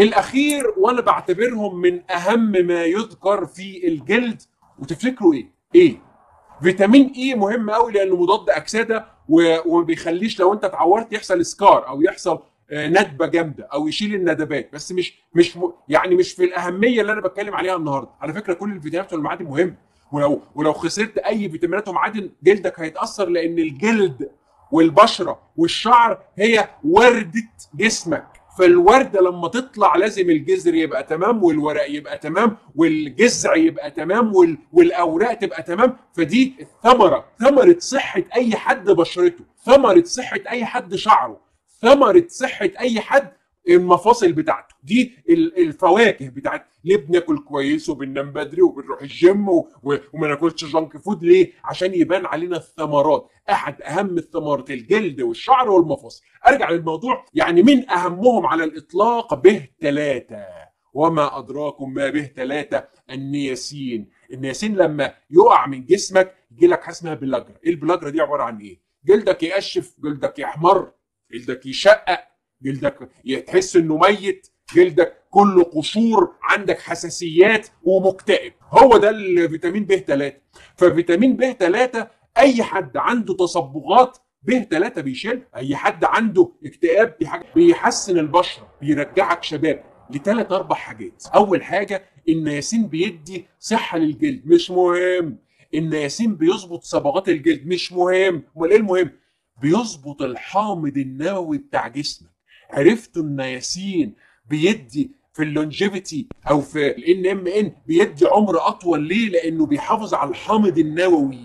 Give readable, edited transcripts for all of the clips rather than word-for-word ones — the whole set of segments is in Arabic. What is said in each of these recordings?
الأخير وأنا بعتبرهم من أهم ما يذكر في الجلد. وتفتكروا إيه؟ فيتامين إيه مهم قوي لأنه مضاد أكسدة وما بيخليش لو أنت اتعورت يحصل سكار أو يحصل ندبة جامدة أو يشيل الندبات. بس مش في الأهمية اللي أنا بتكلم عليها النهاردة. على فكرة كل الفيتامينات والمعادن مهم، ولو خسرت أي فيتامينات ومعادن جلدك هيتأثر، لأن الجلد والبشرة والشعر هي وردة جسمك. فالوردة لما تطلع لازم الجذر يبقى تمام، والورق يبقى تمام، والجذع يبقى تمام، والأوراق تبقى تمام. فدي الثمرة، ثمرة صحة أي حد بشرته، ثمرة صحة أي حد شعره، ثمرة صحة أي حد المفاصل بتاعته. دي الفواكه بتاعت ليه بناكل كويس وبننام بدري وبنروح الجيم وما ناكلش جانك فود؟ ليه؟ عشان يبان علينا الثمرات. احد اهم ثمرات الجلد والشعر والمفاصل. ارجع للموضوع، يعني من اهمهم على الاطلاق به 3. وما ادراكم ما به 3؟ النياسين. النياسين لما يقع من جسمك يجي لك حاجه اسمها بلاجرا. ايه البلاجرا دي؟ عباره عن ايه؟ جلدك يقشف، جلدك يحمر، جلدك يشقق، جلدك تحس انه ميت، جلدك كله قشور، عندك حساسيات ومكتئب. هو ده الفيتامين ب3. ففيتامين ب3 اي حد عنده تصبغات ب3 بيشيل، اي حد عنده اكتئاب بيحسن البشره، بيرجعك شباب. لثلاث 4 حاجات. اول حاجه، النياسين بيدي صحه للجلد، مش مهم. النياسين بيظبط صبغات الجلد، مش مهم. امال ايه المهم؟ بيظبط الحامض النووي بتاع جسمك. عرفتوا النياسين بيدي في اللونجيفيتي او في الNMN بيدي عمر اطول. ليه؟ لانه بيحافظ على الحامض النووي،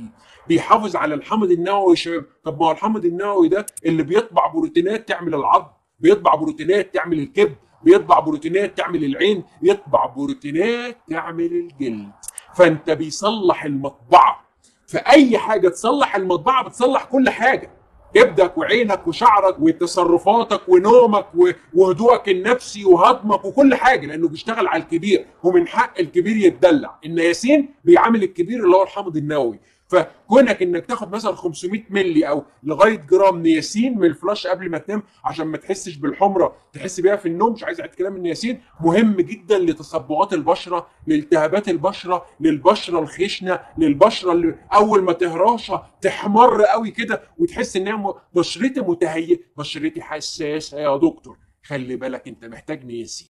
بيحافظ على الحامض النووي يا شباب. طب ما هو الحامض النووي ده اللي بيطبع بروتينات تعمل العظم، بيطبع بروتينات تعمل الكبد، بيطبع بروتينات تعمل العين، يطبع بروتينات تعمل الجلد. فانت بيصلح المطبعه، فاي حاجه تصلح المطبعه بتصلح كل حاجه، كبدك وعينك وشعرك وتصرفاتك ونومك وهدوءك النفسي وهضمك وكل حاجه، لانه بيشتغل على الكبير ومن حق الكبير يتدلع. النياسين بيعامل الكبير اللي هو الحامض النووي. فكونك انك تاخد مثلا 500 مللي او لغايه جرام نياسين من الفلاش قبل ما تنام عشان ما تحسش بالحمره تحس بيها في النوم، مش عايز اعيد كلام. النياسين مهم جدا لتصبغات البشره، لالتهابات البشره، للبشره الخشنه، للبشره اللي اول ما تهراش تحمر قوي كده وتحس ان هي بشرتي متهيئه، بشرتي حساسه يا دكتور. خلي بالك، انت محتاج نياسين.